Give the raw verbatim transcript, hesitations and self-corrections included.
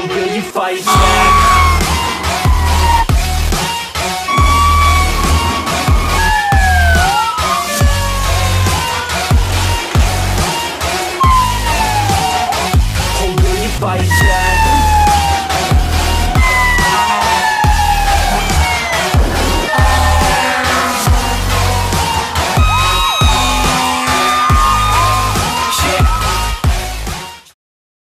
for real, you fight back.